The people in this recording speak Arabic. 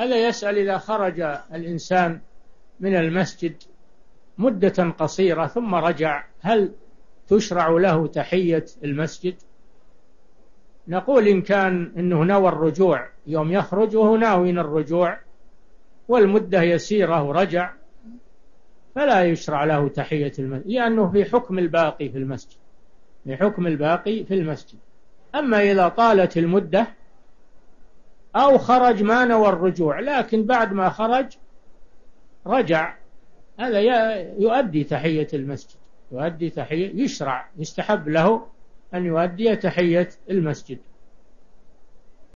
ألا يسأل إذا خرج الإنسان من المسجد مدة قصيرة ثم رجع هل تشرع له تحية المسجد؟ نقول إن كان إنه نوى الرجوع يوم يخرج وهو ناوي الرجوع والمدة يسيرة ورجع فلا يشرع له تحية المسجد، لأنه في حكم الباقي في المسجد، في حكم الباقي في المسجد. أما إذا طالت المدة أو خرج ما نوى الرجوع لكن بعد ما خرج رجع، هذا يؤدي تحية المسجد، يؤدي تحية، يشرع، يستحب له أن يؤدي تحية المسجد.